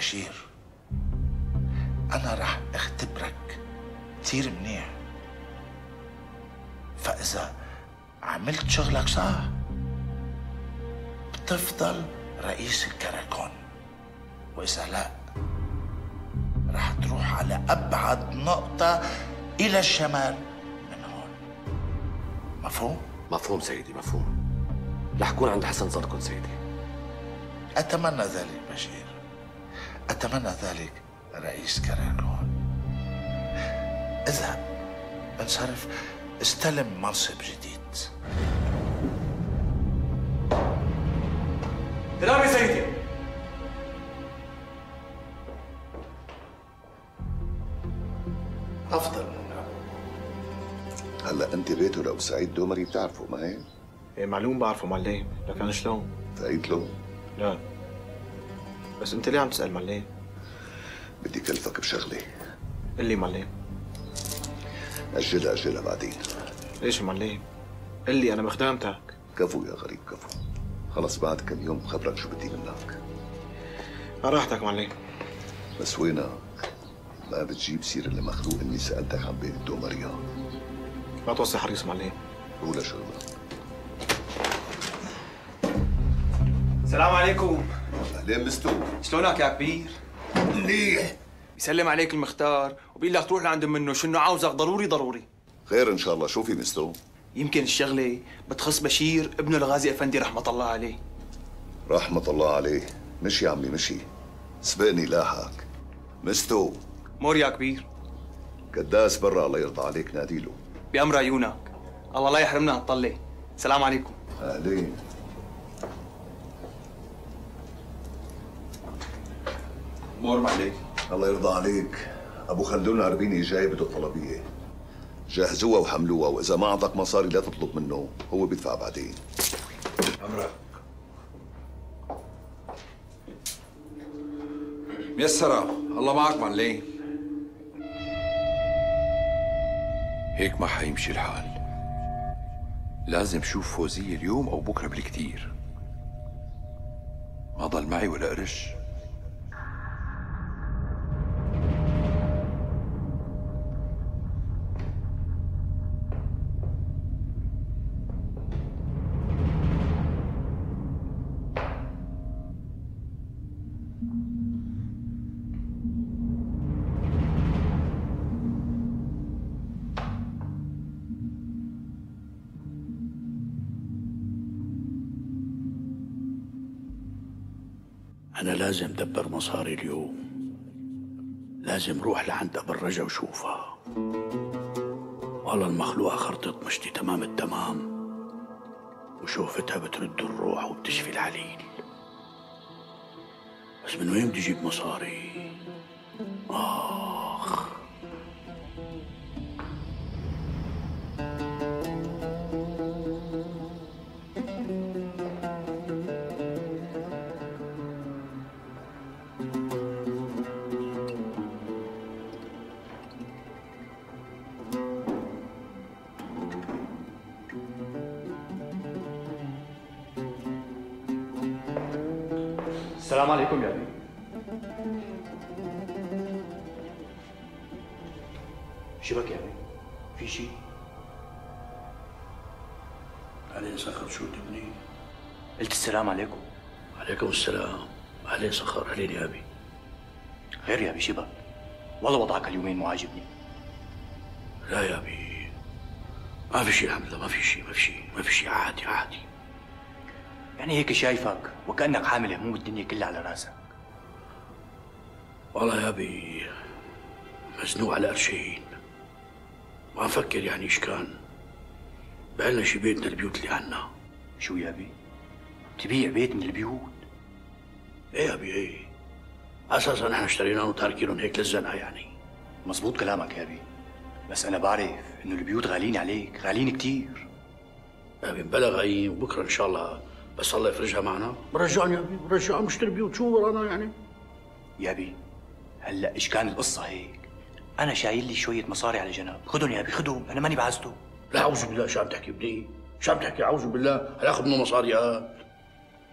بشير، أنا راح أختبرك كتير منيح، فإذا عملت شغلك صح بتفضل رئيس الكركون، وإذا لا راح تروح على أبعد نقطة إلى الشمال من هون. مفهوم؟ مفهوم سيدي، مفهوم. رح كون عند حسن ظلكون سيدي. أتمنى ذلك بشير، أتمنى ذلك رئيس كركون. اذهب، انصرف، استلم منصب جديد. تمام يا سيدي. أفضل منه. هلا أنت بيته لأبو سعيد دومري بتعرفه ما هيك؟ إيه معلوم بعرفه معلم، لكن شلون؟ تأيد له؟ لا بس انت ليه عم تسأل معلم؟ بدي كلفك بشغلة. قل لي معلم. أجلها بعدين. ليش معلم؟ قل لي أنا بخدامتك. كفو يا غريب كفو، خلص بعد كم يوم بخبرك شو بدي منك. راحتك معلم. بس وينك؟ ما بتجيب سيرة اللي مخلوق إني سألتك عن بيت الدومريا. ما توصي حريص معلم. قول شغلك. السلام عليكم. اهلين مستو. شلونك يا كبير؟ منيح. يسلم عليك المختار وبيقول لك تروح لعند منه شنو عاوزك ضروري ضروري. خير ان شاء الله، شو في مستو؟ يمكن الشغله بتخص بشير ابنه لغازي افندي رحمه الله عليه. رحمه الله عليه، مشي يا عمي مشي. سبقني لاحقك. مستو. مور يا كبير. كداس برا الله يرضى عليك ناديله. بامر عيونك. الله لا يحرمنا هالطله. السلام عليكم. اهلين. مور معليك. الله يرضى عليك، ابو خلدون العربيني جاي بده طلبيه، جهزوها وحملوها، واذا ما اعطاك مصاري لا تطلب منه، هو بيدفع بعدين. امرك ميسره. الله معك معليك. هيك ما حيمشي الحال، لازم شوف فوزية اليوم او بكره بالكثير. ما ضل معي ولا قرش. أنا لازم دبر مصاري اليوم، لازم روح لعند أبو الرجا وشوفها. والله المخلوقة خرطت مشتي تمام التمام، وشوفتها بترد الروح وبتشفي العليل. بس من وين بدي أجيب مصاري؟ آخ السلام عليكم يا بي. شبك يا بي؟ في شي؟ علي صخر شو تبني؟ قلت السلام عليكم. عليكم السلام. علي صخر عليني يا بي. غير يا بي شبك؟ والله وضعك اليومين مو عاجبني. لا يا بي ما في شي، الحمد لله ما في شي ما في شي عادي. يعني هيك شايفك وكأنك حامل هموم الدنيا كلها على راسك. والله يا أبي مزنوق على قرشين، ما أفكر يعني إيش كان بقالنا شي بيت من البيوت اللي عنا. شو يا أبي؟ تبيع بيت من البيوت؟ إيه يا أبي إيه، أساسا نحن اشتريناهم وتاركينهم هيك للزنقة يعني. مزبوط كلامك يا أبي، بس أنا بعرف إنه البيوت غالين عليك، غالين كتير يا أبي. بلا غاليين، وبكره إن شاء الله بس الله يفرجها معنا برجعني يا بي، برجع مشتري بيوت. شو ورانا يعني يا بي؟ هلا ايش كان القصه هيك؟ انا شايل لي شويه مصاري على جنب، خذهم يا بي خذهم، انا ماني بعزته. لا اعوذ بالله، شو عم تحكي؟ بدي شو عم تحكي؟ اعوذ بالله، هلا اخذ منه مصاري.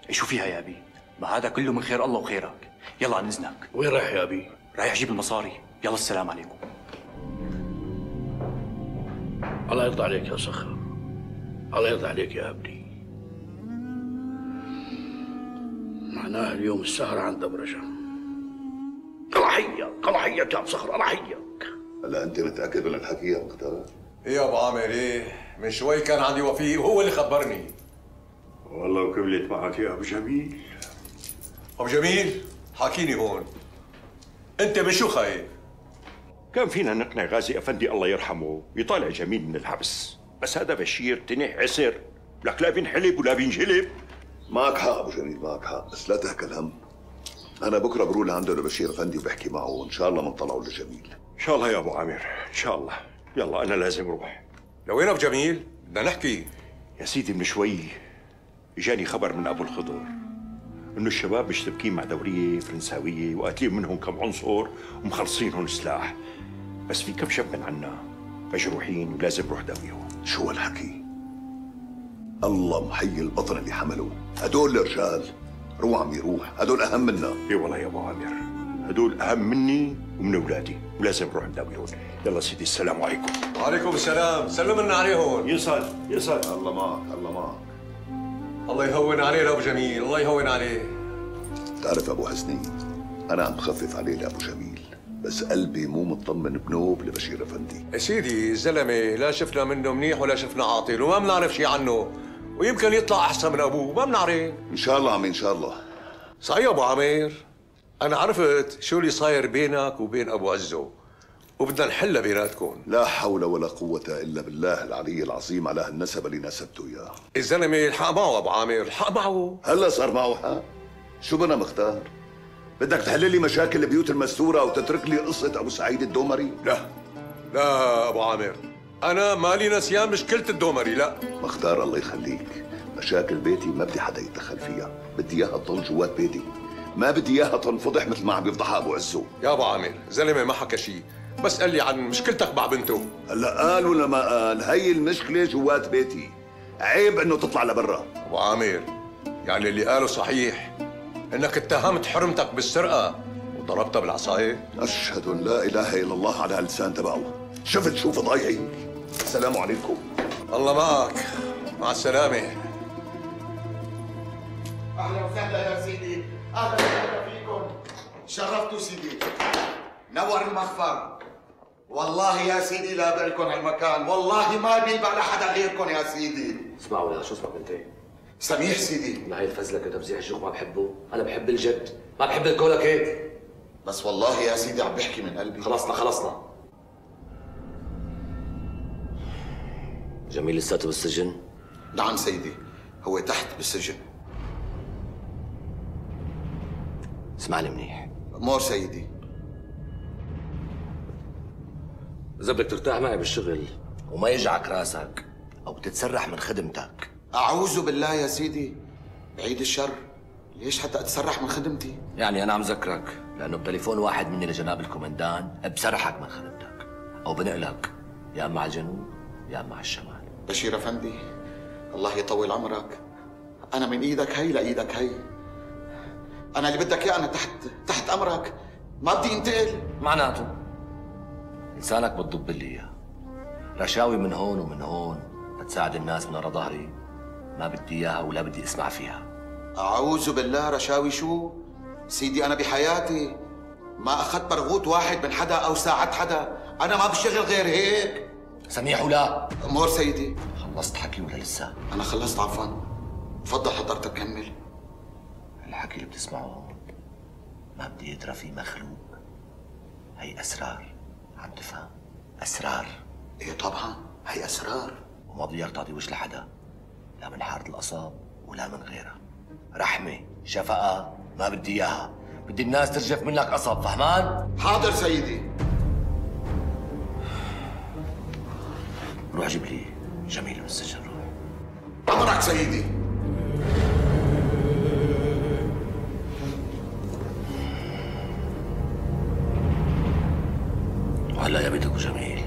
شو فيها يا بي؟ ما هذا كله من خير الله وخيرك. يلا عن اذنك. وين رايح يا ابي؟ رايح اجيب المصاري. يلا السلام عليكم. الله يرضى عليك يا صخر. الله يرضى عليك يا ابني. معناها اليوم السهرة عند أبو رشم. الله حيك، الله حيك يا أبو صخر، الله حيك. هلا أنت متأكد من الحكي يا مختار؟ إيه يا أبو عامر إيه، من شوي كان عندي وفيه وهو اللي خبرني. والله وكملت معك يا أبو جميل. أبو جميل، حاكيني هون. أنت من شو خايف؟ كان فينا نقنع غازي أفندي الله يرحمه يطالع جميل من الحبس، بس هذا بشير تنه عسر، لك لا بينحلب ولا بينجلب. معك حق ابو جميل، معك حق، بس لا تهكل هم. انا بكره بروح لعنده لبشير افندي وبحكي معه وان شاء الله بنطلعه لجميل. ان شاء الله يا ابو عامر، ان شاء الله. يلا انا لازم اروح. لوين ابو جميل؟ بدنا نحكي. يا سيدي من شوي اجاني خبر من ابو الخضر انه الشباب مشتبكين مع دوريه فرنساويه وقاتلين منهم كم عنصر ومخلصينهم سلاح، بس في كم شاب من عنا مجروحين ولازم روح داويهم. شو هالحكي؟ الله محيي البطن اللي حملوه. هدول الرجال روح عم يروح، هدول اهم منا. اي والله يا ابو عامر، هدول اهم مني ومن اولادي ولازم نروح نداويهم. يلا سيدي السلام عليكم. وعليكم السلام، سلم لنا عليهم. يسعد يسعد. الله معك الله معك. الله يهون عليه لابو جميل، الله يهون عليه. بتعرف ابو حسني، انا عم بخفف عليه لابو جميل، بس قلبي مو مطمن بنوب لبشير افندي. يا سيدي الزلمه لا شفنا منه منيح ولا شفنا عاطل وما بنعرف شيء عنه، ويمكن يطلع احسن من ابوه ما بنعرف. ان شاء الله عمي ان شاء الله. صحيح ابو عامر، انا عرفت شو اللي صاير بينك وبين ابو عزو وبدنا نحلها بيناتكم. لا حول ولا قوه الا بالله العلي العظيم على هالنسب اللي نسبته اياه. الزلمه الحق معه ابو عامر، الحق معه. هلا صار معه حق؟ شو بنا مختار؟ بدك تحل لي مشاكل البيوت المستوره وتترك لي قصه ابو سعيد الدومري؟ لا لا ابو عامر، أنا مالي نسيان مشكلة الدومري. لا مختار الله يخليك، مشاكل بيتي ما بدي حدا يتدخل فيها، بدي إياها تضل جوات بيتي، ما بدي إياها تنفضح مثل ما عم يفضحها أبو عزو. يا أبو عامر زلمة ما حكى شيء، بس قال لي عن مشكلتك مع بنته. هلا قال ولا ما قال؟ هي المشكلة جوات بيتي، عيب إنه تطلع لبرا. أبو عامر يعني اللي قاله صحيح، إنك اتهمت حرمتك بالسرقة وضربتها بالعصاية؟ أشهد أن لا إله إلا الله على هاللسان تبعه. شفت شو فضايعي. السلام عليكم. الله معك، مع السلامة. أهلا وسهلا يا سيدي، أهلا وسهلا فيكم. شرفتوا سيدي، نور المخفر. والله يا سيدي لا بالكم هالمكان، والله ما بيبقى لحدا غيركم يا سيدي. اسمعوا يا شو اسمك أنت؟ سميح سيدي. لا هي الفزلكة وتفزيع الشيخ ما بحبه، أنا بحب الجد، ما بحب الكولك هيك. بس والله يا سيدي عم بحكي من قلبي. خلصنا خلصنا. جميل لساته بالسجن؟ نعم سيدي، هو تحت بالسجن. اسمعني منيح مور سيدي، إذا بدك ترتاح معي بالشغل وما يجعك راسك أو تتسرح من خدمتك. أعوذ بالله يا سيدي، بعيد الشر، ليش حتى أتسرح من خدمتي؟ يعني أنا عم ذكرك لأنه بتليفون واحد مني لجناب الكومندان بسرحك من خدمتك أو بنقلك يا أما على الجنوب يا مع الشمال. بشير افندي الله يطول عمرك، انا من ايدك هي لايدك هي، انا اللي بدك اياه، انا تحت امرك، ما بدي انتقل. معناته لسانك بتضب لي اياه، رشاوي من هون ومن هون بتساعد الناس من ورا ظهري، ما بدي اياها ولا بدي اسمع فيها. اعوذ بالله، رشاوي شو؟ سيدي انا بحياتي ما اخذت برغوت واحد من حدا او ساعدت حدا، انا ما بشتغل غير هيك. سميح ولا مور سيدي؟ خلصت حكي ولا لسه؟ أنا خلصت عفوا، تفضل حضرتك كمل. الحكي اللي بتسمعه ما بدي يدرى فيه مخلوق، هي أسرار، عم تفهم؟ أسرار. إيه طبعا هي أسرار، وما بقدر تعطي وجه لحدا، لا من حارة القصاب ولا من غيرها. رحمة، شفقة، ما بدي إياها، بدي الناس ترجف منك قصب، فهمان؟ حاضر سيدي. روح جيب لي جميل من السجن. روح أمرك سيدي. وهلا يا بيتك وجميل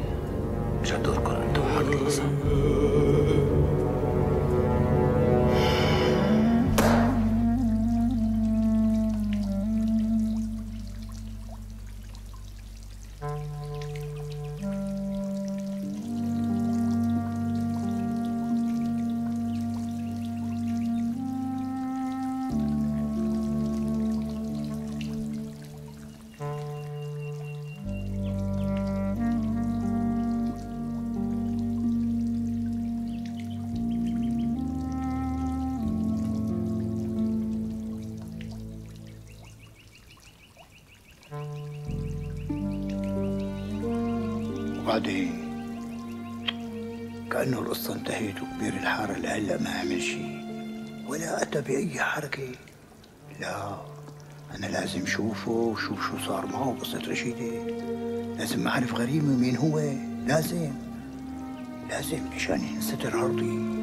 اجا دوركم انتم وحارة القصب. بعدين كأنه القصة انتهت وكبير الحارة لهلا ما عمل شيء ولا أتى بأي حركة. لا أنا لازم شوفه وشوف شو صار معه بقصة رشيدة. لازم أعرف غريمه مين هو. لازم مشان ينستر عرضي.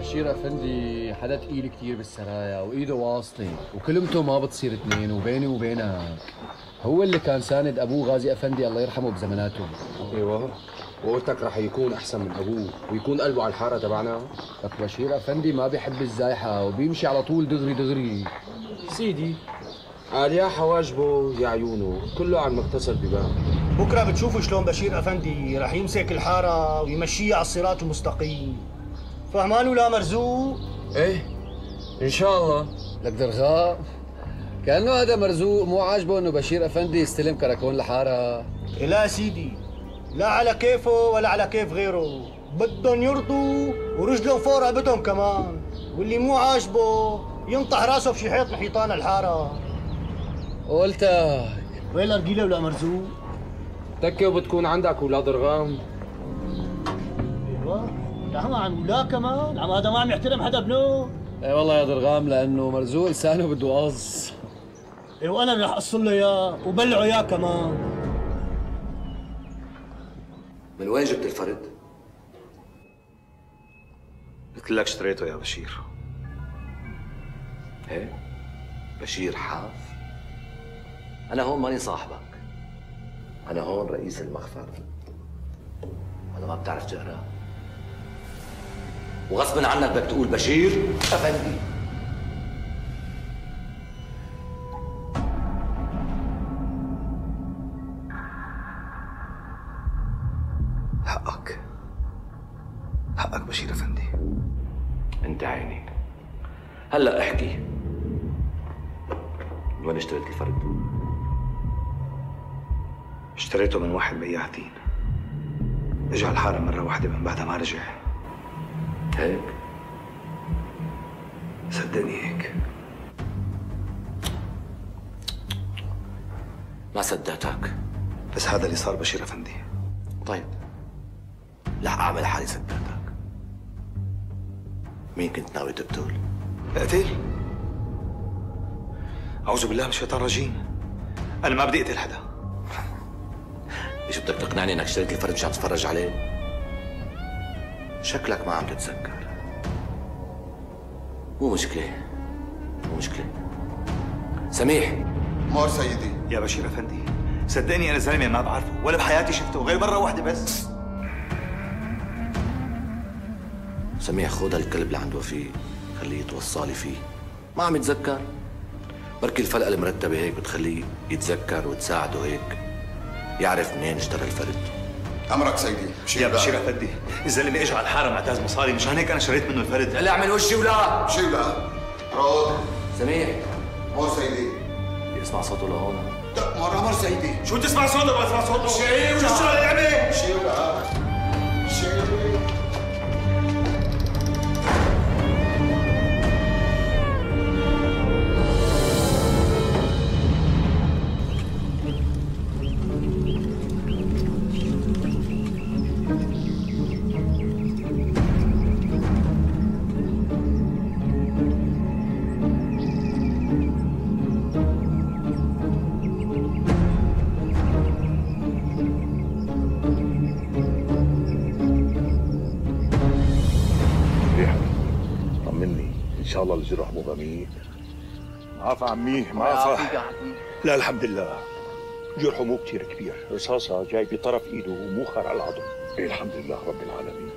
بشير افندي حدا تقيل كثير بالسرايا وايده واسطه وكلمته ما بتصير اثنين، وبيني وبينك هو اللي كان ساند ابوه غازي افندي الله يرحمه بزمناته. ايوه وقلت لك رح يكون احسن من ابوه ويكون قلبه على الحاره تبعنا. لك بشير افندي ما بيحب الزايحه وبيمشي على طول دغري دغري. سيدي قال يا حواجبه يا عيونه كله عم مقتصر بباب. بكره بتشوفوا شلون بشير افندي رح يمسك الحاره ويمشيها على الصراط المستقيم. فهمان ولا مرزوق؟ ايه ان شاء الله. لك ضرغام كانه هذا مرزوق مو عاجبه انه بشير افندي يستلم كركون لحارها. لا سيدي لا على كيفه ولا على كيف غيره، بدهم يرضوا ورجلهم فوق رقبتهم كمان، واللي مو عاجبه ينطح راسه بشي حيط من حيطان الحاره. قلتك وين رجيله ولا مرزوق؟ تكي وبتكون عندك ولا ضرغام. ايوه عم عن ولا كمان عم هذا ما عم يحترم حدا بنو. اي والله يا ضرغام لانه مرزوق لسانه بده قص. اي وانا اللي رح اقصله اياه وبلعه اياه كمان. من وين جبت الفرد؟ قلت لك اشتريته يا بشير. ايه بشير حاف. انا هون ماني صاحبك، انا هون رئيس المخفر. ولا ما بتعرف تقرا وغصبا عنك بدك تقول بشير افندي. حقك حقك بشير افندي. انت عيني. هلا احكي من وين اشتريت الفرد؟ اشتريته من واحد بياعتين اجى على الحاره مره واحده من بعدها ما رجع. هيك؟ صدقني هيك. ما صدقتك بس هذا اللي صار بشير افندي. طيب رح اعمل حالي صدقتك. مين كنت ناوي تقتل؟ اقتل؟ اعوذ بالله من الشيطان الرجيم. انا ما بدي اقتل حدا. ليش بدك تقنعني انك اشتريت الفرد مشان تتفرج عليه؟ شكلك ما عم تتذكر. مو مشكلة. سميح مور سيدي. يا بشير افندي صدقني انا زلمة ما بعرفه ولا بحياتي شفته غير مرة واحدة بس. سميح خذ هالكلب اللي عنده فيه خليه يتوصالي فيه، ما عم يتذكر بركي الفلقة المرتبة هيك بتخليه يتذكر وتساعده هيك يعرف منين اشترى الفرد. امرك سيدي. يا بشير افندي الزلمه اجى على الحاره معتاز مصاري مشان هيك انا شريت منه الفرد. لا اعمل وشي ولا شي ولا رود. سميح مور سيدي. اسمع صوته لهون. لا مور امر سيدي. شو تسمع صوته؟ ما اسمع صوته. شي ولا شو العبه؟ شي ولا شي. إن شاء الله الجرح مو غميق. عافى عمي ما عافى. لا الحمد لله جرحه مو كثير كبير، رصاصة جاي بطرف ايده ومو خرع العظم. ايه الحمد لله رب العالمين.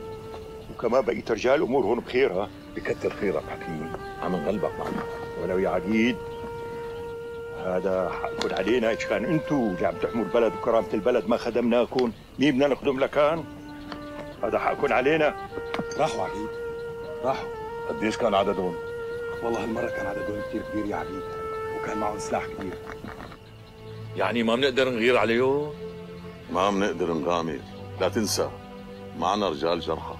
وكمان بقية رجال الامور هون بخير. ها بكتر خيرك حكيم عم نغلبك معنا وانا ويا عقيد هذا حقكم علينا. ايش كان انتوا اللي عم تحموا البلد وكرامه البلد ما خدمناكم، مين بدنا نخدم لكان؟ هذا حقكم علينا. راحوا عبيد راحوا. قديش كان عددهم؟ والله هالمره كان عددهم كثير كبير يا عبيد، وكان معهم سلاح كبير. يعني ما بنقدر نغير عليهم؟ ما بنقدر نغامر، لا تنسى معنا رجال جرحى.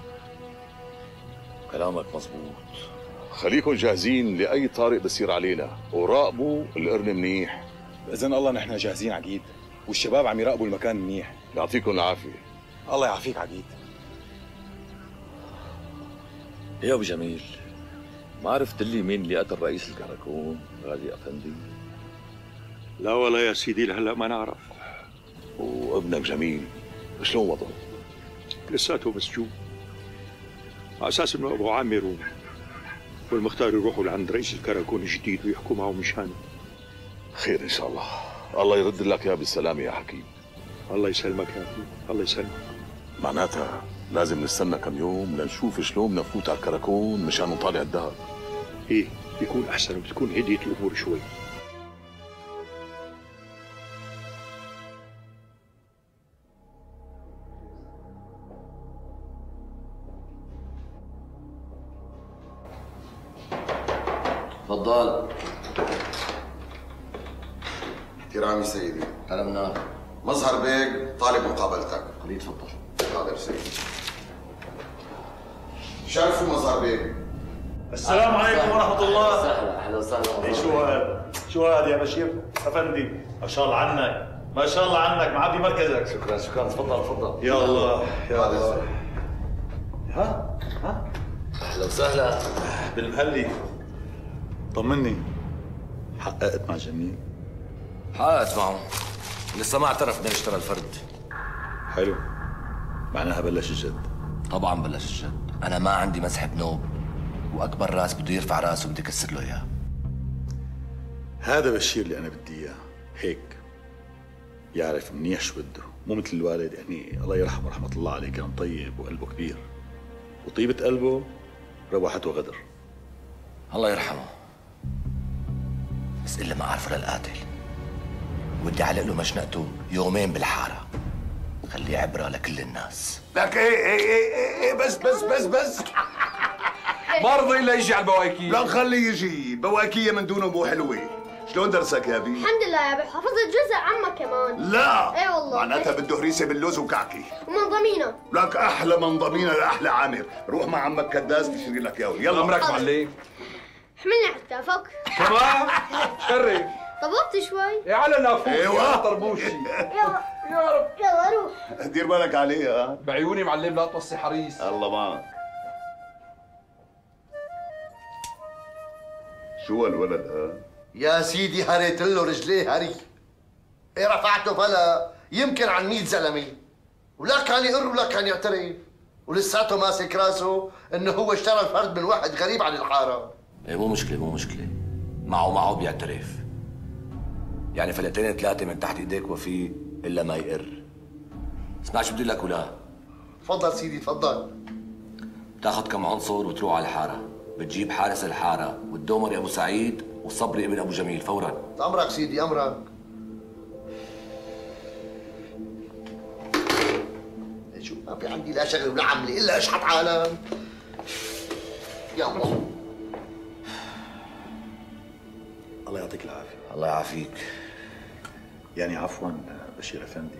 كلامك مظبوط. خليكم جاهزين لأي طارق بصير علينا، وراقبوا القرن منيح. بإذن الله نحن جاهزين عقيد، والشباب عم يراقبوا المكان منيح. يعطيكم العافية. الله يعافيك عقيد. يا أبو جميل، ما عرفت لي مين اللي قتل رئيس الكركوان غازي افندي؟ لا والله يا سيدي لهلا ما نعرف. وابنك جميل شلون وضعه؟ لساته مسجون، على اساس انه ابو عامر والمختار يروحوا لعند رئيس الكركون الجديد ويحكوا معه مشانه. خير ان شاء الله، الله يرد لك اياه بالسلامه يا حكيم. الله يسلمك يا حكيم، الله يسلمك. معناتها لازم نستنى كم يوم لنشوف شلون بدنا نفوت على الكركون مشان نطالع الدهر. ايه بيكون احسن وبتكون هديت الامور شوي. تفضل. احترامي سيدي. هلا منار. مظهر بيك طالب مقابلتك. خليه تفضل. حاضر سيدي. شرفوا مظهر بيك. السلام عليكم ورحمة الله. أهلا وسهلا. أهلا وسهلا. شو هذا؟ شو هذا يا بشير؟ أفندي، ما شاء الله عنك، ما شاء الله عنك، معبي مركزك. شكرا شكرا. تفضل تفضل. يا الله يا الله. ها؟ ها؟ أهلا وسهلا. بالمهلي. طمني، حققت مع جميل؟ حققت معه، لسه ما اعترف انه اشترى الفرد. حلو، معناها بلش الجد. طبعا بلش الجد، انا ما عندي مسح بنوب، واكبر راس بده يرفع راسه وبدي اكسر له اياه. هذا بشير اللي انا بدي اياه، هيك يعرف منيح شو بده، مو مثل الوالد يعني الله يرحمه رحمه الله عليه، كان طيب وقلبه كبير، وطيبة قلبه رواحته غدر. الله يرحمه، بس إلا ما أعرفه للقاتل، ودي علق له مشنقته يومين بالحارة، خليه عبرة لكل الناس. لك إيه إيه إيه إيه بس بس بس بس برضي لا يجي على البواكية. لا خليه يجي، بواكية من دونه مو حلوة. شلون درسك يا أبي؟ الحمد لله يا أبي، حفظت جزء عمك كمان. لا إيه والله، معناتها بده هريسة باللوز وكعكة ومنضمينة. لك أحلى منضمينة لأحلى عامر، روح مع عمك كداس بشتري لك إياهم. يلا أمرك معلم. حملني على التافك. تمام شرف. طبطت شوي يا على نافوخ. ايوه طربوشي. يلا يلا يلا روح، دير بالك عليها بعيوني معلم، لا توصي حريص. الله معك. شو هالولد هذا يا سيدي؟ هريت له رجليه هري، إيه رفعته فلا يمكن عن 100 زلمه، ولا كان يقر ولا كان يعترف، ولساته ماسك راسه انه هو اشترى الفرد من واحد غريب عن الحاره. ايه مو مشكلة مو مشكلة، معه بيعترف. يعني فلقتين ثلاثة من تحت ايديك وفي الا ما يقر. اسمع شو بدي لك ولا؟ تفضل سيدي تفضل. بتاخذ كم عنصر وتروح على الحارة، بتجيب حارس الحارة والدومري ابو سعيد وصبري ابن ابو جميل فورا. امرك سيدي امرك. شو ما في عندي لا شغل ولا عملة الا اشحط عالم. يا الله. الله يعطيك العافية. الله يعافيك. يعني عفواً بشير أفندي،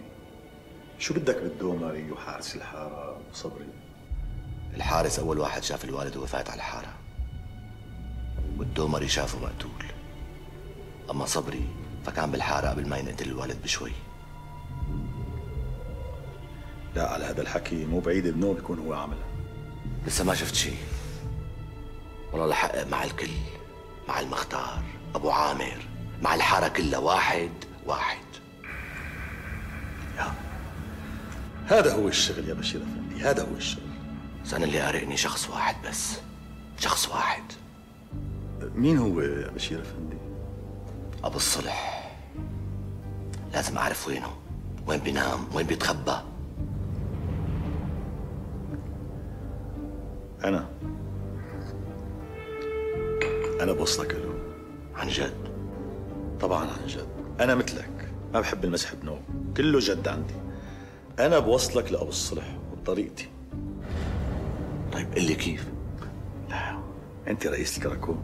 شو بدك بالدومري وحارس الحارة وصبري؟ الحارس أول واحد شاف الوالد وهو فايت على الحارة، والدومري شافه مقتول، أما صبري فكان بالحارة قبل ما ينقتل الوالد بشوي. لا على هذا الحكي مو بعيد ابنه بيكون هو عمله. لسه ما شفت شيء والله. لحقق مع الكل، مع المختار، أبو عامر، مع الحارة كلها، واحد واحد. يا هذا هو الشغل يا بشير أفندي، هذا هو الشغل. بس أنا اللي قارقني شخص واحد بس، شخص واحد. مين هو يا بشير أفندي؟ أبو الصلح. لازم أعرف وينه، وين بينام، وين بيتخبى. أنا بوصلك له. عن جد؟ طبعا عن جد، أنا مثلك ما بحب المسح بنوم، كله جد عندي. أنا بوصلك لأبو الصلح وبطريقتي. طيب قل لي كيف؟ لا أنت رئيس الكركوان،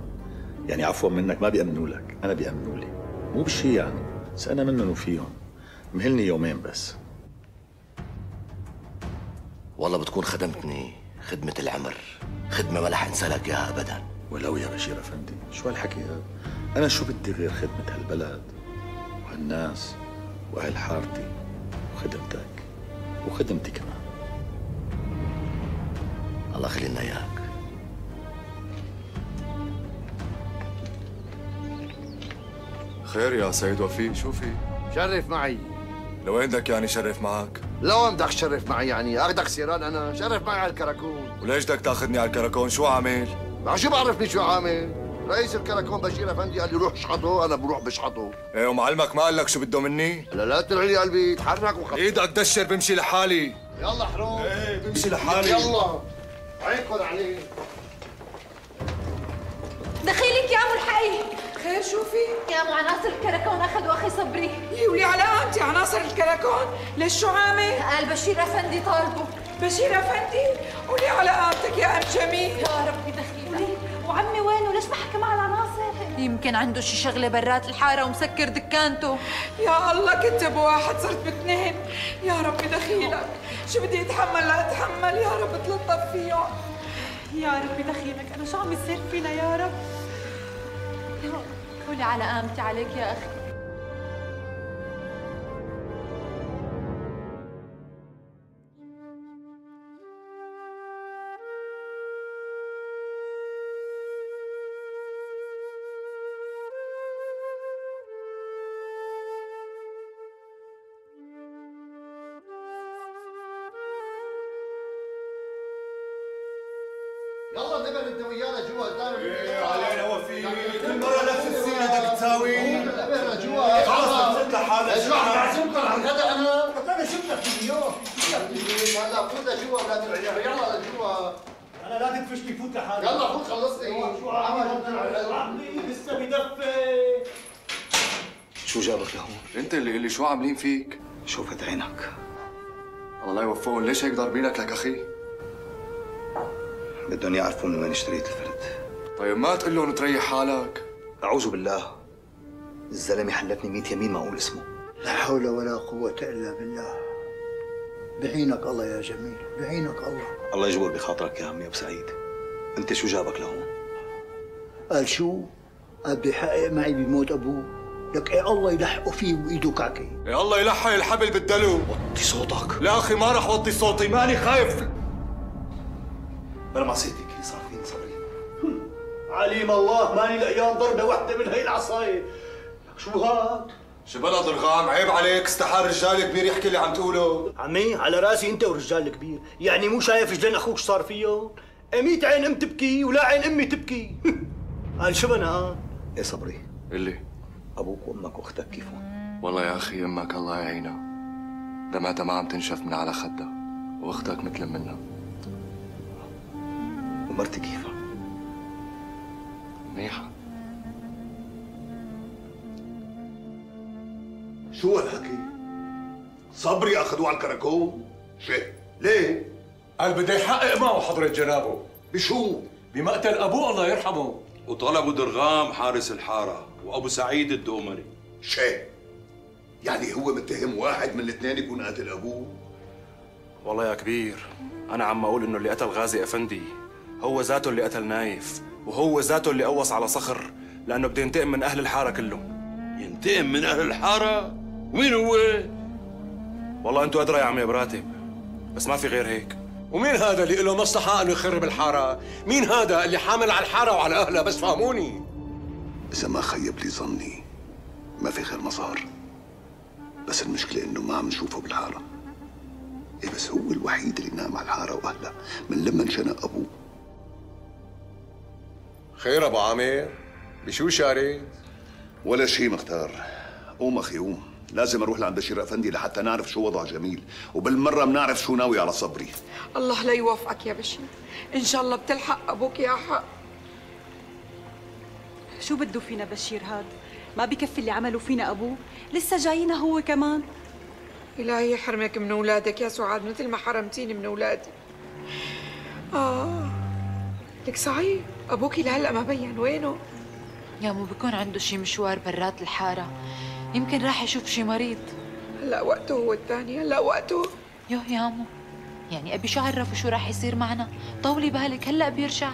يعني عفوا منك ما بيأمنوا لك، أنا بيأمنوا لي، مو بشي يعني، بس أنا منهم وفيهم، مهلني يومين بس. والله بتكون خدمتني خدمة العمر، خدمة ما رح انسى لك إياها أبدا. ولو يا بشير افندي، شو هالحكي هذا؟ أنا شو بدي غير خدمة هالبلد وهالناس وأهل حارتي وخدمتك وخدمتي كمان. الله خلينا إياك. خير يا سيد وفي، شو في؟ شرف معي. لو عندك يعني شرف معك؟ لو بدك شرف معي يعني اخذك سيران انا، شرف معي على الكركون. وليش بدك تاخذني على الكركون؟ شو عامل؟ ما شو بعرفني شو عامل؟ رئيس الكركون بشير افندي قال لي روح اشحطه، انا بروح بشحطه. ايه ومعلمك ما قال لك شو بده مني؟ لا تطلع لي قلبي، اتحرك وخلص. ايدك دشر، بمشي لحالي. يلا حروق. ايه بمشي لحالي. يلا عينكم عليه. دخيلك يا عمو الحقي. خير شو في؟ يا عمو عناصر الكركون اخذوا اخي صبري. يا ولي علاء انت عناصر الكركون، ليش شو عامل؟ قال بشير افندي طالبه. بشير افندي؟ ولي علاقتك يا ام جميل. يا ربي دخيلك. وعمي وينه؟ ليش ما حكى مع العناصر؟ يمكن عنده شي شغله برات الحاره ومسكر دكانته. يا الله كنت بواحد صرت باثنين، يا ربي دخيلك. شو بدي اتحمل لاتحمل، يا رب تلطف فيهم. يا ربي دخيلك، انا شو عم يصير فينا يا رب؟ قولي على قامتي عليك يا أخي. يلا نبقى انت ويانا جوا دار علينا وفي كل مره نفس السيره بدك تساوي. نبقى جوا خلص بصير لحالك. شو عم بعزمكم على الغدا انا؟ بس انا شفتك باليوم، هلا فوت لجوا ولا ترجع. يلا لجوا، انا لا تدفشني، فوت لحالك. يلا فوت خلصني. شو عامل لسه بدفي؟ شو جابك لهون؟ انت اللي قل لي شو عاملين فيك؟ شو فتح عينك؟ الله لا يوفقهم، ليش هيك ضاربينك لك اخي؟ بدهم يعرفوا من وين اشتريت الفرد. طيب ما تقول لهم تريح حالك؟ اعوذ بالله، الزلمه حلفني 100 يمين ما اقول اسمه. لا حول ولا قوة الا بالله. بعينك الله يا جميل، بعينك الله. الله يجبر بخاطرك يا عمي ابو سعيد. انت شو جابك لهون؟ قال شو؟ قال بيحقق معي بموت ابوه، لك ايه الله يلحقه فيه وايده كعكه. ايه الله يلحق الحبل بالدلو. وطي صوتك. لا اخي ما رح وطي صوتي، ماني خايف. بلا ما صيتك اللي صار فيني صبري. عليم الله ماني لقيان ضربه وحده من هي العصايه. لك شو هاد؟ شو بلا ضرغام، عيب عليك، استحار رجال كبير يحكي اللي عم تقوله. عمي على راسي انت والرجال الكبير، يعني مو شايف رجلين اخوك شو صار فيهم؟ اميت عين ام تبكي ولا عين امي تبكي. قال شو بنا هاد؟ ايه صبري اللي ابوك وامك واختك كيفهم؟ والله يا اخي امك الله يعينها دمعتها ما عم تنشف من على خدها، واختك مثل منها. ومرتي كيفها؟ منيحة. شو هالحكي؟ صبري اخذوه على الكركون؟ شيء ليه؟ قال بده يحقق معه حضرة جنابه. بشو؟ بمقتل ابوه الله يرحمه. وطلبوا ضرغام حارس الحارة وابو سعيد الدومري. شيء يعني هو متهم واحد من الاثنين يكون قاتل ابوه؟ والله يا كبير انا عم اقول انه اللي قتل غازي افندي هو ذاته اللي قتل نايف، وهو ذاته اللي قوص على صخر، لأنه بده ينتقم من أهل الحارة كلهم. ينتقم من أهل الحارة؟ وين هو؟ والله أنتوا أدرى يا عمي أبو راتب، بس ما في غير هيك. ومين هذا اللي له مصلحة إنه يخرب الحارة؟ مين هذا اللي حامل على الحارة وعلى أهلها؟ بس فهموني. إذا ما خيب لي ظني ما في غير مظهر، بس المشكلة إنه ما عم نشوفه بالحارة. إيه بس هو الوحيد اللي نام على الحارة وأهلها من لما انشنق أبوه. خير ابو عامر، بشو شاري؟ ولا شيء مختار. قوم اخي قوم، لازم اروح لعند بشير افندي لحتى نعرف شو وضع جميل، وبالمره بنعرف شو ناوي على صبري. الله لا يوفقك يا بشير، ان شاء الله بتلحق ابوك يا حق. شو بده فينا بشير هاد؟ ما بكفي اللي عملوا فينا أبوه، لسه جايينا هو كمان. إلهي يحرمك من أولادك يا سعاد، مثل ما حرمتيني من أولادي. لك صحيح أبوكي لهلأ ما بين وينه؟ يا مو بكون عنده شي مشوار برات الحارة، يمكن راح يشوف شي مريض. هلأ وقته هو الثاني، هلأ وقته. يوه يا مو، يعني أبي شو عرفوا شو راح يصير معنا؟ طولي بالك هلأ بيرجع.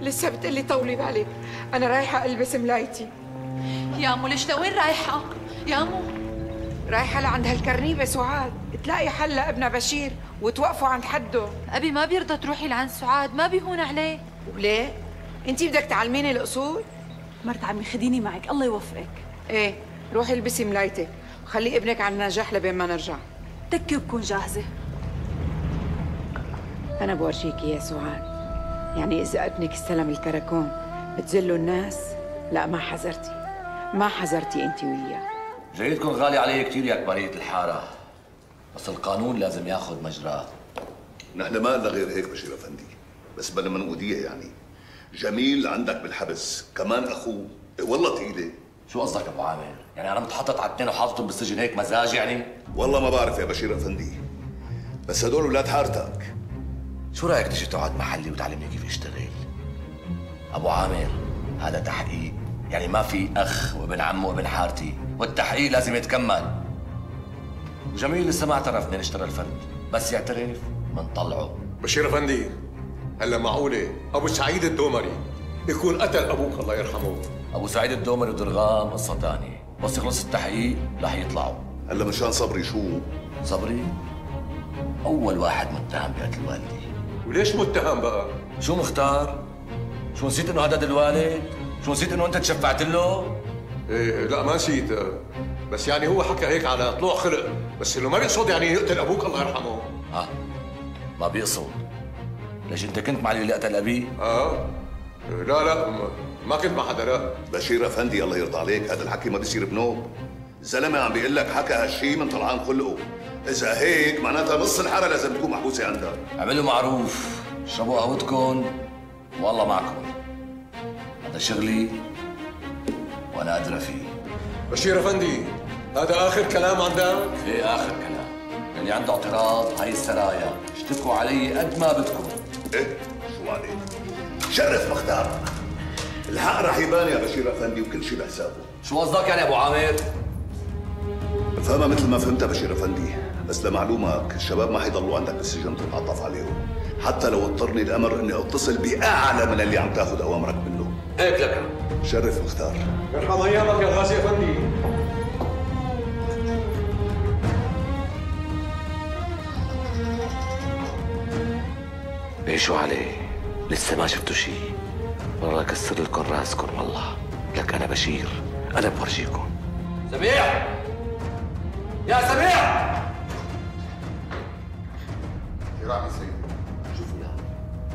لسه بتقلي طولي بالك، أنا رايحة ألبس ملايتي. يا مو ليش لوين رايحة؟ يا مو رايحة لعند هالكرنيبة سعاد، تلاقي حل لابنها بشير وتوقفوا عند حده. أبي ما بيرضى تروحي لعند سعاد، ما بيهون عليه. وليه؟ أنتِ بدك تعلميني الأصول؟ مرت عمي خديني معك، الله يوفقك. إيه، روحي البسي ملايتك، خلي ابنك على النجاح لبين ما نرجع. تكي بكون جاهزة. أنا بورجيكي يا سعاد، يعني إذا ابنك استلم الكركون بتذلوا الناس؟ لا ما حذرتي، ما حذرتي أنتِ وياه. جريدكم غالي علي كثير يا كبارية الحارة، بس القانون لازم ياخذ مجراه. نحن ما لنا غير هيك بشير افندي، بس بدنا منقوديه يعني. جميل عندك بالحبس، كمان اخوه، والله ثقيله. شو قصدك ابو عامر؟ يعني انا متحطط على الاثنين وحاططهم بالسجن هيك مزاج يعني؟ والله ما بعرف يا بشير افندي، بس هدول اولاد حارتك. شو رايك تجي تقعد محلي وتعلمني كيف اشتغل؟ ابو عامر هذا تحقيق، يعني ما في اخ وابن عمه وابن حارتي، والتحقيق لازم يتكمل. وجميل لسه ما اعترف منين اشترى الفرد، بس يعترف منطلعه. بشير افندي، هلا معقوله ابو سعيد الدومري يكون قتل ابوك الله يرحمه؟ ابو سعيد الدومري وضرغام قصه ثانيه، بس يخلص التحقيق رح يطلعوا. هلا مشان صبري شو؟ صبري اول واحد متهم بقتل والدي. وليش متهم بقى؟ شو مختار؟ شو نسيت انه هدد الوالد؟ شو نسيت انه انت تشفعت له؟ ايه لا ما نسيت، بس يعني هو حكى هيك على طلوع خلق، بس انه ما بيقصد يعني يقتل ابوك الله يرحمه. ما بيقصد. ليش انت كنت مع اللي قتل ابيه؟ لا لا ما كنت مع حدا. لا بشير افندي الله يرضى عليك، هذا الحكي ما بيصير بنوب. زلمه عم بيقول لك حكى هالشيء من طلعان خلقه، اذا هيك معناتها نص الحاره لازم تكون محبوسه عندك. اعملوا معروف، اشربوا قهوتكم والله معكم، هذا شغلي وانا ادرى فيه. بشير افندي هذا اخر كلام عندك؟ ايه اخر كلام، اللي عنده اعتراض هي السرايا، اشتكوا علي قد ما بدكم. ايه شو عليك؟ شرف مختار، الحق رح يبان يا بشير افندي وكل شيء بحسابه. شو قصدك يعني ابو عامر؟ فهمها مثل ما فهمتها بشير افندي، بس لمعلومك الشباب ما حيضلوا عندك بالسجن تتعطف عليهم، حتى لو اضطرني الامر اني اتصل باعلى من اللي عم تاخذ اوامرك منه. هيك لك شرف مختار. يرحم ايامك يا غازي افندي. بيشو عليه لسه ما شفتوا شيء، والله كسر لكم راسكم والله. لك انا بشير، انا بورجيكم. سميح يا سميح، كرامي سيد. شوفوا يا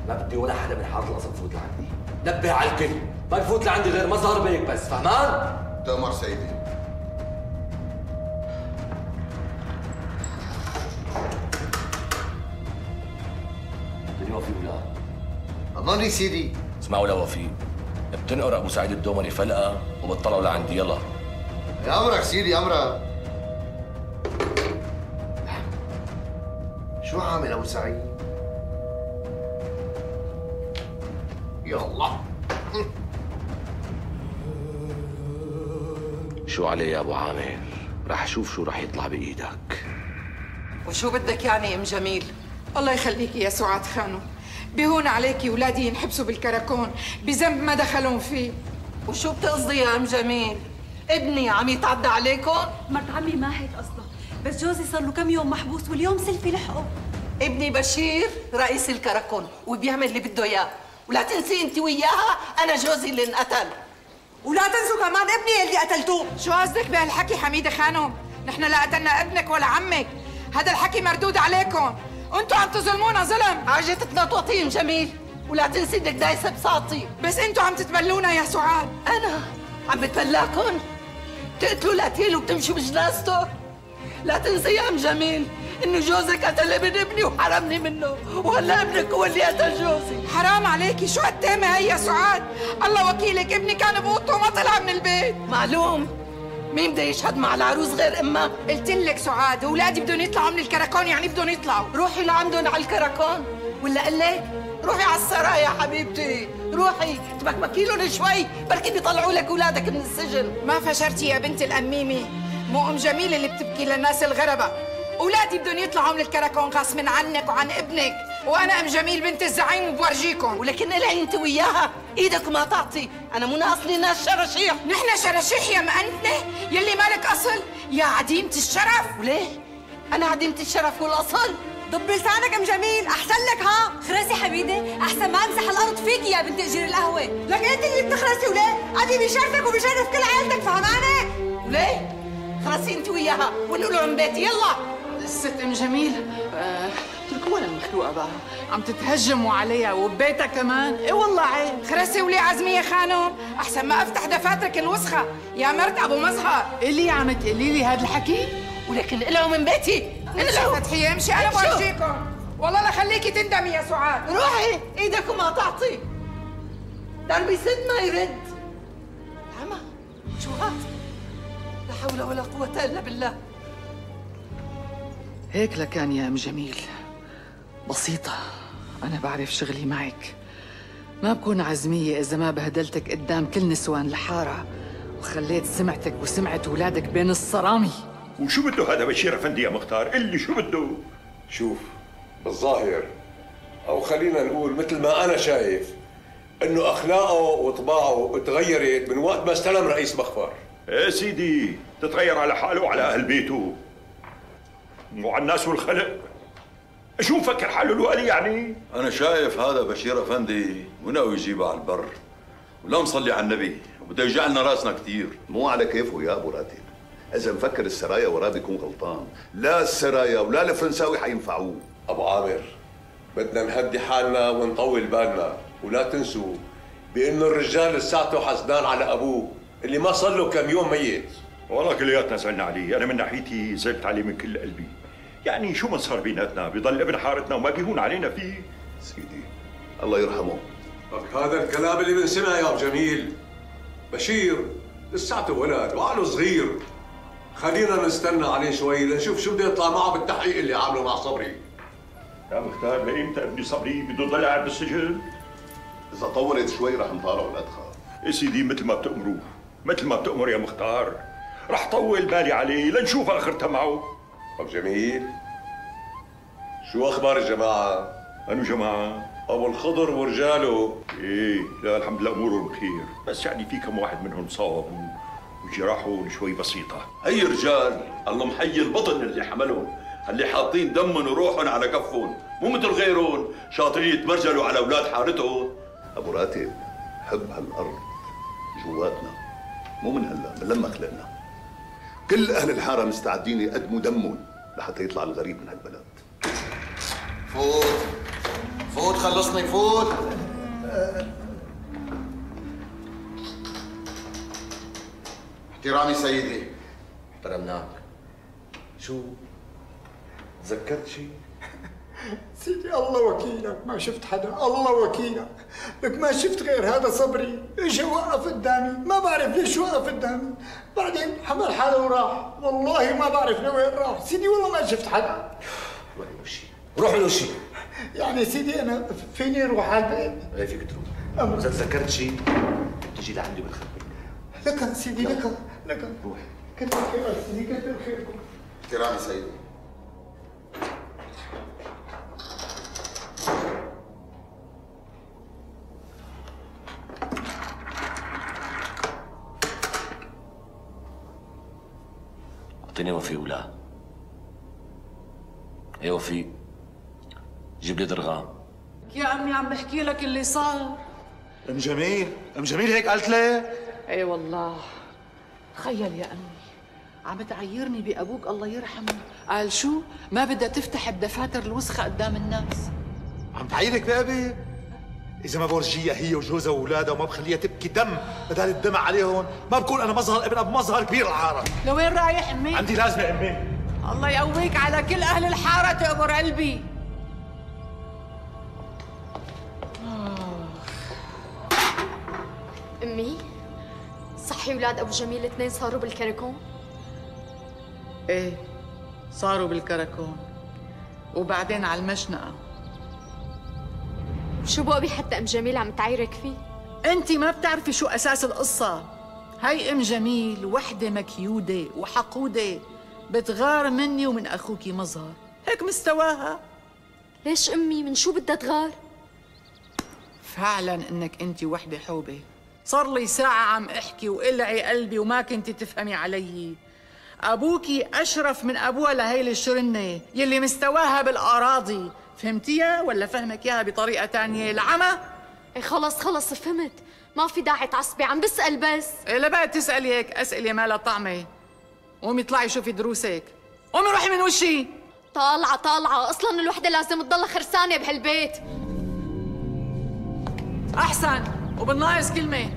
ما بدي ولا حدا من حارة القصب يفوت لعندي، نبه على الكل، ما يفوت لعندي غير مظهر بيك بس، فهمان؟ تأمر سيدي. بدي وفي ولا؟ أمرني سيدي. اسمعوا لوفي، بتنقر أبو سعيد الدومري فلقة وبتطلعوا لعندي، يلا. يا أمرك سيدي أمرك. شو عامل أبو سعيد؟ يا الله. شو علي يا أبو عامر؟ رح أشوف شو رح يطلع بإيدك. وشو بدك يعني أم جميل؟ الله يخليكي يا سعاد خانو، بهون عليكي ولادي ينحبسوا بالكركون بذنب ما دخلون فيه. وشو بتقصدي يا أم جميل؟ ابني عم يتعدى عليكم؟ مرت عمي ما هيك قصدها، بس جوزي صار له كم يوم محبوس واليوم سلفي لحقه. ابني بشير رئيس الكركون وبيعمل اللي بده إياه، ولا تنسي انت وياها انا جوزي اللي انقتل، ولا تنسوا كمان ابني اللي قتلتوه. شو قصدك بهالحكي حميده خانم؟ نحن لا قتلنا ابنك ولا عمك، هذا الحكي مردود عليكم، انتوا عم تظلمونا ظلم. عجة تتنطوطين جميل، ولا تنسي انك دايسه بساطي، بس انتوا عم تتبلونا يا سعاد. انا عم بتبلاكم؟ بتقتلوا لاتيل وبتمشوا بجنازته؟ لا تنسي يا ام جميل إنه جوزك قتل ابن ابني وحرمني منه، وهلا ابنك هو اللي قتل جوزي. حرام عليكي، شو هالتهمة هي يا سعاد؟ الله وكيلك ابني كان بقوته وما طلع من البيت. معلوم مين بده يشهد مع العروس غير امها؟ قلت لك سعاد اولادي بدهم يطلعوا من الكركون، يعني بدهم يطلعوا. روحي لعندهم على الكركون، ولا قال لك روحي على السرايا حبيبتي، روحي تبكبكي لهم شوي بركي بيطلعوا لك اولادك من السجن. ما فشرتي يا بنت الاميمه، مو ام جميل اللي بتبكي للناس الغرباء. اولادي بدهم يطلعوا من الكركون غصب عنك وعن ابنك، وانا ام جميل بنت الزعيم وبورجيكم. ولكن العي انت وياها ايدك ما تعطي، انا مو ناقصني ناس شراشيح. نحن شراشيح يا مأنتنه يلي مالك اصل يا عديمه الشرف. وليه؟ انا عديمه الشرف والاصل؟ ضب لسانك ام جميل، احسن لك. ها خرسي حبيبي، احسن ما امسح الارض فيكي يا بنت اجير القهوه. لك انت اللي بتخرسي، وليه؟ ادي بشرفك وبشرف كل عيلتك، فهمانه؟ وليه؟ خرسي انت وياها ونقولوا عن بيتي. يلا الست ام جميل تركوها للمخلوقه بقى، عم تتهجموا عليها وببيتها كمان. اي والله عيب. خرسي ولي عزمي يا خانم، احسن ما افتح دفاترك الوسخه يا مرت ابو مظهر. الي عم تقولي لي هذا الحكي؟ ولكن اقلعوا من بيتي، اقلعوا. فتحي امشي انا بورجيكم، والله لا خليكي تندمي يا سعاد. روحي ايدك وما تعطي، درب يسد ما يرد. عمى شو هاد؟ لا حول ولا قوه الا بالله. هيك لكان يا أم جميل، بسيطة. أنا بعرف شغلي معك، ما بكون عزمية إذا ما بهدلتك قدام كل نسوان الحارة وخليت سمعتك وسمعة ولادك بين الصرامي. وشو بده هذا بشير أفندي يا مختار؟ اللي شو بده؟ شوف بالظاهر، أو خلينا نقول مثل ما أنا شايف، إنه أخلاقه وطباعه تغيرت من وقت ما استلم رئيس مخفر. إيه سيدي، تتغير على حاله وعلى أهل بيته وعلى الناس والخلق. شو مفكر حاله الوالي يعني؟ أنا شايف هذا بشير أفندي وناوي يجيبه على البر، ولا مصلي على النبي، وبده يوجع لنا راسنا كثير. مو على كيفه يا أبو راتب، إذا مفكر السرايا وراه بيكون غلطان، لا السرايا ولا الفرنساوي حينفعوه. أبو عامر، بدنا نهدي حالنا ونطول بالنا، ولا تنسوا بأنه الرجال لساته حزنان على أبوه اللي ما صار له كم يوم ميت. والله كلياتنا زعلنا عليه، أنا من ناحيتي زعلت عليه من كل قلبي. يعني شو ما صار بيناتنا بيضل ابن حارتنا وما بيهون علينا فيه. سيدي الله يرحمه. طب هذا الكلام اللي بنسمع يا أبو جميل، بشير لساته ولد وعقله صغير، خلينا نستنى عليه شوي لنشوف شو بده يطلع معه بالتحقيق اللي عامله مع صبري. يا مختار لإمتى ابني صبري بده يضل قاعد بالسجن؟ إذا طولت شوي رح نطالعه، لا تخاف. إيه سيدي مثل ما بتأمروه، مثل ما بتأمر يا مختار. رح طول بالي عليه لنشوف اخرتها معه. ابو جميل، شو اخبار الجماعه؟ انو جماعه؟ ابو الخضر ورجاله. ايه لا الحمد لله امورهم بخير، بس يعني في كم واحد منهم صاب وجراحهم شوي بسيطه. اي رجال الله محيي البطن اللي حملهم، اللي حاطين دمهم وروحهم على كفهم، مو مثل غيرهم شاطرين يتمرجلوا على اولاد حارتهم. ابو راتب، حب هالارض جواتنا، مو من هلا، من لما خلقنا. كل أهل الحارة مستعدين يقدموا دمهم لحتى يطلع الغريب من هالبلد. فوت فوت خلصني فوت. احترامي سيدي. احترمناك. شو؟ تذكرت شيء؟ سيدي الله وكيلك، ما شفت حدا، الله وكيلك، لك ما شفت غير هذا صبري، اجى وقف قدامي، ما بعرف ليش وقف قدامي، بعدين حمل حاله وراح، والله ما بعرف لوين راح، سيدي والله ما شفت حدا. روح له شيء، روح له شيء. يعني سيدي أنا فيني أروح على البيت؟ إيه فيك تروح، إذا تذكرت شيء بتجي لعندي وبتخبرني. لك سيدي، لك روح. كتر خيرك سيدي، كتر خيركم. احترامي سيدي. اعطيني وفي ولا ايه وفي؟ جيب لي ضرغام. يا امي عم بحكي لك اللي صار. ام جميل، ام جميل هيك قالت لي؟ اي والله. تخيل يا امي، عم تعيرني بابوك الله يرحمه، قال شو؟ ما بدها تفتح الدفاتر الوسخه قدام الناس. عم تعيرك بابي؟ إذا ما بورجيها هي وجوزها وولادها وما بخليها تبكي دم بدل الدمع عليهم، ما بكون أنا مظهر ابن أبو مظهر كبير الحارة. لوين رايح أمي؟ عندي لازمة أمي. الله يقويك على كل أهل الحارة، تقبر قلبي. أمي صح صحي ولاد ابو جميل الاثنين صاروا بالكركون؟ ايه صاروا بالكركون وبعدين على المشنقه. شو بابي حتى ام جميل عم تعايرك فيه؟ انتي ما بتعرفي شو اساس القصه. هي ام جميل وحده مكيوده وحقوده، بتغار مني ومن اخوكي مظهر، هيك مستواها. ليش امي؟ من شو بدها تغار؟ فعلا انك انتي وحده حوبه. صار لي ساعه عم احكي وقلعي قلبي وما كنتي تفهمي علي. ابوكي اشرف من ابوها لهي الشرنه يلي مستواها بالاراضي، فهمتيها ولا فهمك اياها بطريقه ثانيه العمى؟ اي خلص خلص فهمت، ما في داعي تعصبي، عم بسال بس. اي لا بقى تسالي هيك اسئله ما لها طعمه. قومي اطلعي شوفي دروسك، قومي روحي من وشي. طالعه طالعه، اصلا الوحده لازم تضلها خرسانه بهالبيت. احسن وبالناقص كلمه.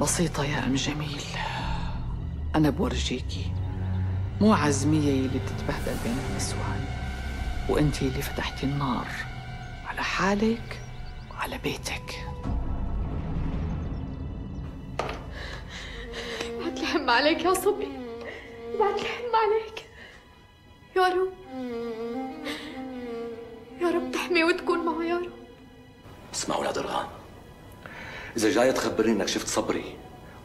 بسيطه يا ام جميل، أنا بورجيكي مو عزمية يلي بتتبهدل بين النسوان، وأنتي اللي فتحتي النار على حالك وعلى بيتك. بعد الهم عليك يا صبي، بعد الهم عليك. يا رب يا رب تحمي وتكون معه يا رب. اسمعوا يا ضرغام، إذا جاية تخبرني إنك شفت صبري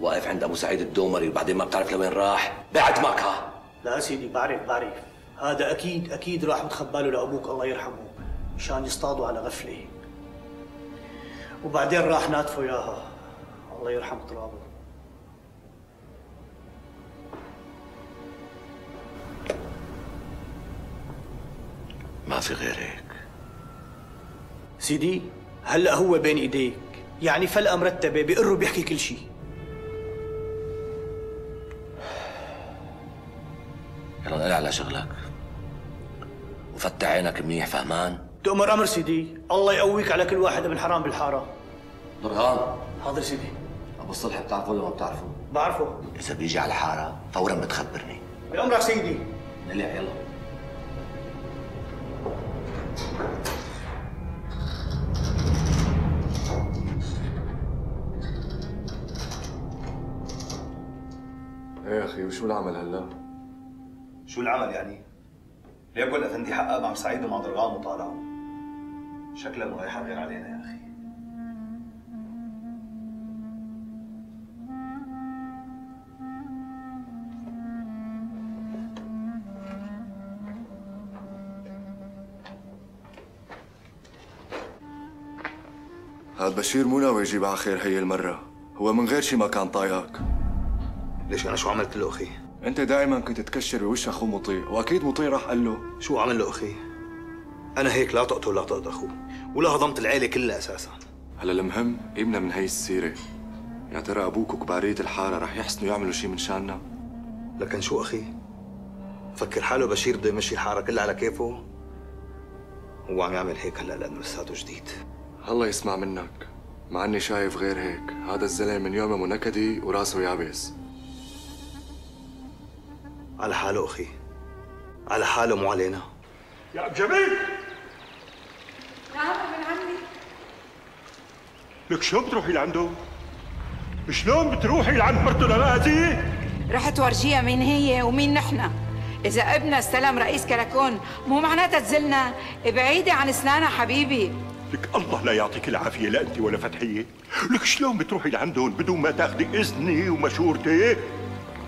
واقف عند ابو سعيد الدومري وبعدين ما بتعرف لوين راح، بعت معك ها؟ لا سيدي بعرف بعرف، هذا اكيد اكيد راح متخباله لابوك الله يرحمه مشان يصطادوا على غفله، وبعدين راح ناتفه اياها الله يرحم ترابه. ما في غير هيك سيدي، هلا هو بين ايديك، يعني فلقه مرتبه بقره بيحكي كل شيء. يلا انقلع على شغلك وفتح عينك منيح، فهمان؟ تؤمر امر سيدي، الله يقويك على كل واحد ابن حرام بالحاره. ضرغام. حاضر سيدي. ابو الصلح بتعرفه ولا ما بتعرفه؟ بعرفه. اذا بيجي على الحاره فورا بتخبرني. بامرك سيدي. انقلع يلا. ايه يا اخي وشو العمل هلا؟ شو العمل يعني؟ ليكن افندي حقق مع سعيد ومع ضرغام وطالعه. شكلها رايحه غير علينا يا اخي. هاد بشير مو ناوي يجيب على خير هي المره، هو من غير شي ما كان طايقك. ليش انا شو عملت له اخي؟ انت دائما كنت تكشر بوش اخو مطير، واكيد مطير راح قال له. شو عمل له اخي؟ انا هيك لا تقتل لا تقتل اخوه، ولا هضمت العيله كلها اساسا. هلا المهم قيمنا من هي السيره، يا ترى ابوك وكباريه الحاره راح يحسنوا يعملوا شيء من شاننا؟ لكن شو اخي؟ فكر حاله بشير بده يمشي الحاره كلها على كيفه؟ هو عم يعمل هيك هلا لانه لساته جديد. الله يسمع منك، مع اني شايف غير هيك، هذا الزلم من يومه منكدي وراسه يابس. على حاله اخي، على حاله مو علينا. يا ابو جميل. نعم ابن عمي. لك شلون بتروحي لعنده؟ شلون بتروحي لعند مرته لمأتي؟ رح تورجيها مين هي ومين نحن. إذا ابنها استلم رئيس كركون مو معناتها تزلنا، ابعدي عن اسنانها حبيبي. لك الله لا يعطيك العافية، لا أنت ولا فتحية، لك شلون بتروحي لعندهم بدون ما تاخذي إذني ومشورتي؟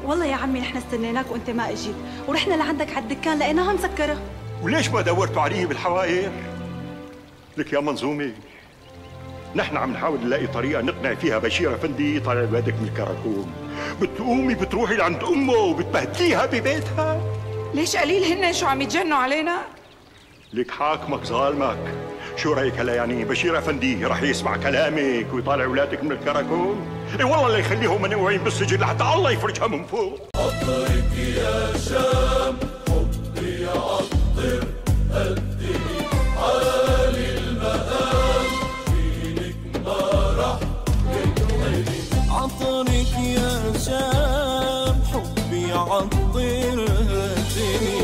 والله يا عمي نحن استنيناك وانت ما اجيت، ورحنا لعندك على الدكان لقيناها مسكره. وليش ما دورتوا علي بالحواير؟ لك يا منظومه، نحن عم نحاول نلاقي طريقه نقنع فيها بشير افندي طالع بادك من الكراكون، بتقومي بتروحي لعند امه وبتبهدليها ببيتها. ليش قليل هن شو عم يتجنوا علينا؟ لك حاكمك ظالمك، شو رايك هلا يعني بشير افندي رح يسمع كلامك ويطالع اولادك من الكراكون؟ اي والله لا يخليهم منوعين بالسجن لحتى الله يفرجها من فوق. اطرك يا شام حبي عطر قدي عالي المقام فينك ما راح تتغني. عطرك يا شام حبي عطر قدي